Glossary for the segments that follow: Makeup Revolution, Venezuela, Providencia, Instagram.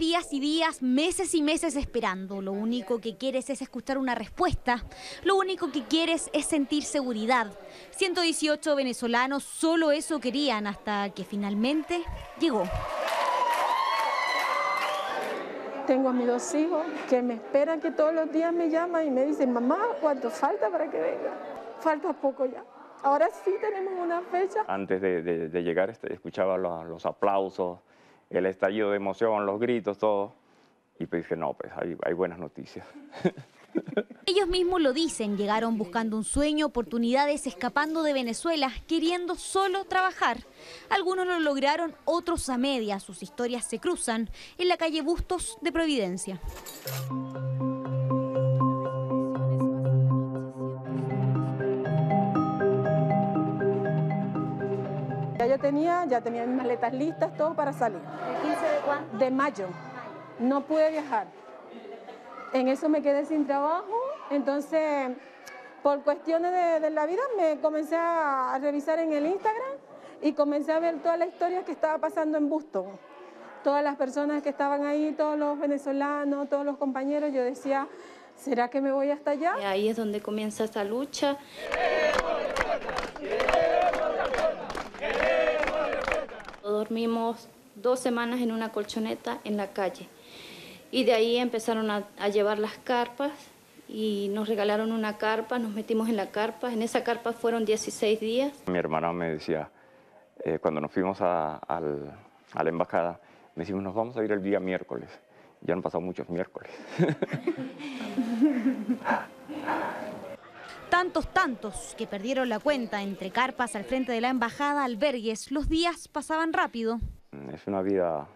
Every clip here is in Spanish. días y días, meses y meses esperando. Lo único que quieres es escuchar una respuesta. Lo único que quieres es sentir seguridad. 118 venezolanos solo eso querían hasta que finalmente llegó. Tengo a mis dos hijos que me esperan, que todos los días me llaman y me dicen: mamá, ¿cuánto falta para que venga? Falta poco ya. Ahora sí tenemos una fecha. Antes de llegar escuchaba los aplausos, el estallido de emoción, los gritos, todo. Y pues dije, no, pues hay buenas noticias. Ellos mismos lo dicen, llegaron buscando un sueño, oportunidades, escapando de Venezuela, queriendo solo trabajar. Algunos lo lograron, otros a medias. Sus historias se cruzan en la calle Bustos de Providencia. Ya tenía mis maletas listas, todo para salir. ¿El 15 de cuándo? De mayo. No pude viajar. En eso me quedé sin trabajo, entonces por cuestiones de la vida me comencé a revisar en el Instagram y comencé a ver toda la historia que estaba pasando en Bustos. Todas las personas que estaban ahí, todos los venezolanos, todos los compañeros, yo decía, ¿será que me voy hasta allá? Y ahí es donde comienza esta lucha. Dormimos 2 semanas en una colchoneta en la calle. Y de ahí empezaron a llevar las carpas y nos regalaron una carpa, nos metimos en la carpa. En esa carpa fueron 16 días. Mi hermana me decía, cuando nos fuimos a la embajada, me decimos, nos vamos a ir el día miércoles. Ya han pasado muchos miércoles. Tantos que perdieron la cuenta entre carpas al frente de la embajada, albergues. Los días pasaban rápido. Es una vida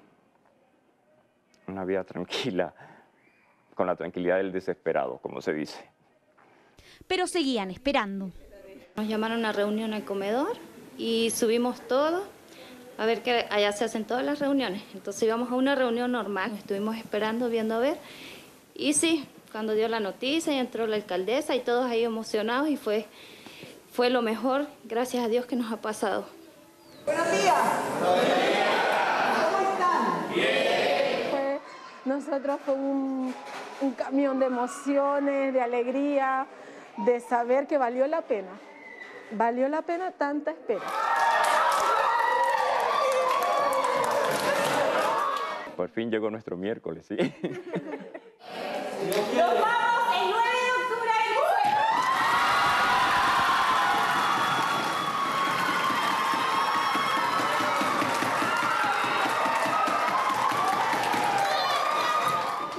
tranquila, con la tranquilidad del desesperado, como se dice. Pero seguían esperando. Nos llamaron a reunión al comedor y subimos todo, a ver que allá se hacen todas las reuniones. Entonces íbamos a una reunión normal, estuvimos esperando, viendo a ver, y sí, cuando dio la noticia y entró la alcaldesa y todos ahí emocionados y fue lo mejor, gracias a Dios, que nos ha pasado. Buenos días. Buenos días. ¿Cómo están? Bien. Nosotros fue un camión de emociones, de alegría, de saber que valió la pena. Valió la pena tanta espera. Por fin llegó nuestro miércoles, ¿sí? ¡Nos vamos el 9 de octubre a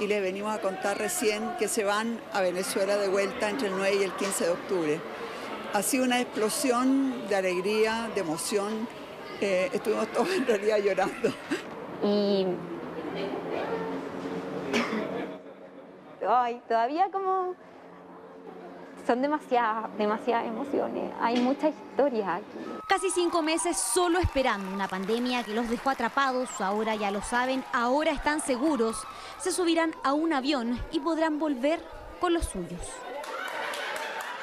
Venezuela! Y les venimos a contar recién que se van a Venezuela de vuelta entre el 9 y el 15 de octubre. Ha sido una explosión de alegría, de emoción. Estuvimos todos en realidad llorando. Y... ay, todavía como son demasiadas emociones, hay muchas historias aquí. Casi 5 meses solo esperando, una pandemia que los dejó atrapados, ahora ya lo saben, ahora están seguros, se subirán a un avión y podrán volver con los suyos.